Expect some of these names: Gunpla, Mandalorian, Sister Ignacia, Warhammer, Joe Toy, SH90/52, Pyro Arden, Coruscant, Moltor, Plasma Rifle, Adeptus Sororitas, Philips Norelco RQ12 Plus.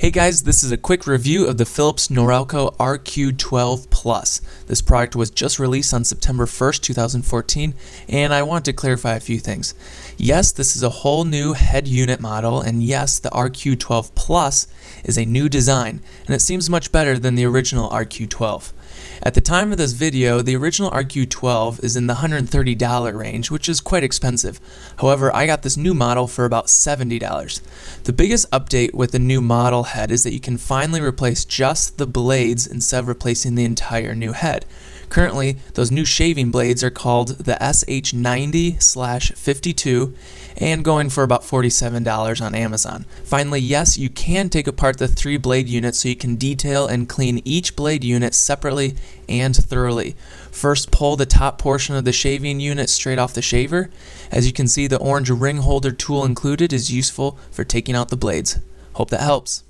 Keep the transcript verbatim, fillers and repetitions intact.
Hey guys, this is a quick review of the Philips Norelco R Q twelve Plus. This product was just released on September first, two thousand fourteen, and I want to clarify a few things. Yes, this is a whole new head unit model, and yes, the R Q twelve Plus is a new design, and it seems much better than the original R Q twelve. At the time of this video, the original R Q twelve is in the one hundred thirty dollar range, which is quite expensive. However, I got this new model for about seventy dollars. The biggest update with the new model head is that you can finally replace just the blades instead of replacing the entire new head. Currently, those new shaving blades are called the S H ninety slash fifty-two and going for about forty-seven dollars on Amazon. Finally, yes, you can take apart the three blade units so you can detail and clean each blade unit separately and thoroughly. First, pull the top portion of the shaving unit straight off the shaver. As you can see, the orange ring holder tool included is useful for taking out the blades. Hope that helps.